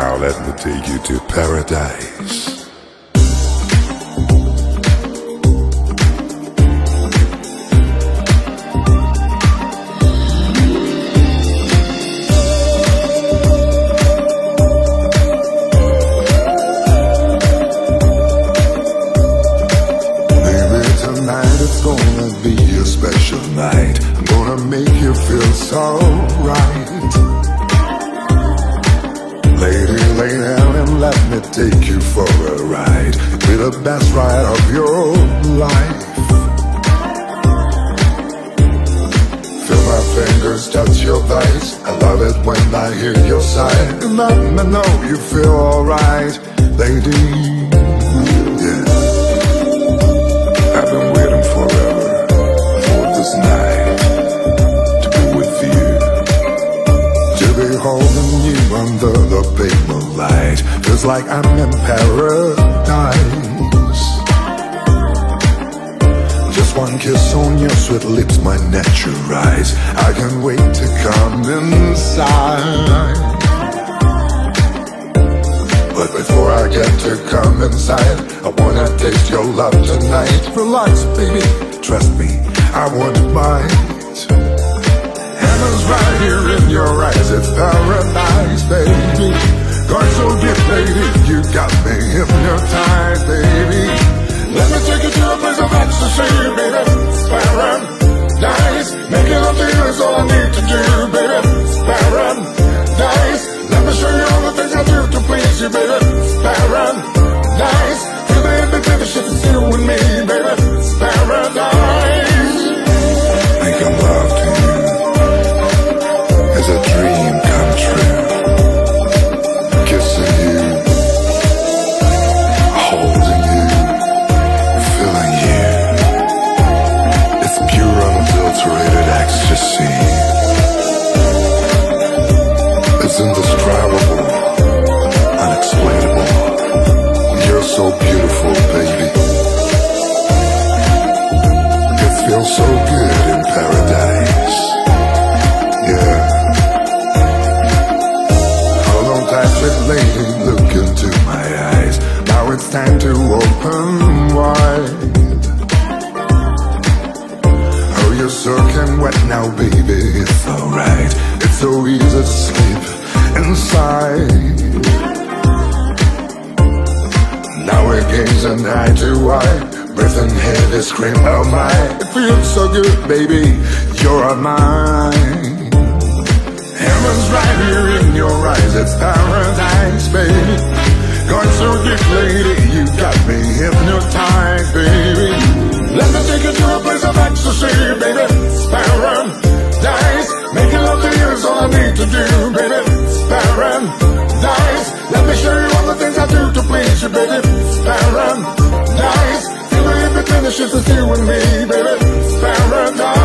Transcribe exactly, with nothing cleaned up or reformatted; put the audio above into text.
Now let me take you to paradise. Night. I'm gonna make you feel so right. Lady, lay down and let me take you for a ride. It'll be the best ride of your life. Feel my fingers touch your thighs. I love it when I hear your sigh. And let me know you feel alright, lady. Under the pale light, feels like I'm in paradise. Just one kiss on your sweet lips, my natural eyes. I can't wait to come inside. But before I get to come inside, I wanna taste your love tonight. Relax, baby, trust me, I won't bite. Heaven's right here in your eyes, it's paradise, baby. Going so deep, baby, you got me hypnotized, baby. Let me take you to a place of ecstasy, baby. It's paradise. Making love to you is all I need to do, baby. It's paradise. Let me show you all the things I do to please you, baby. It's paradise. Feel the invitation to you and me, baby. It's paradise. Making love to you is a dream come true. Kissing you, holding you, feeling you. It's pure unadulterated ecstasy. It's indescribable, unexplainable. You're so beautiful, baby. It feels so good in paradise. Yeah. Lady, look into my eyes. Now it's time to open wide. Oh, you're soaking wet now, baby, it's alright. It's so easy to sleep inside. Now we're gazing eye to eye, breathing heavy, scream, oh my. It feels so good, baby, you're mine. Heaven's right here in your eyes, it's paradise, baby. Going so deep, lady, you got me hypnotized, baby. Let me take you to a place of ecstasy, baby. It's paradise. Making love to you is all I need to do, baby. It's paradise. Let me show you all the things I do to please you, baby. It's paradise. Feel the invitation to you and me, baby. It's paradise.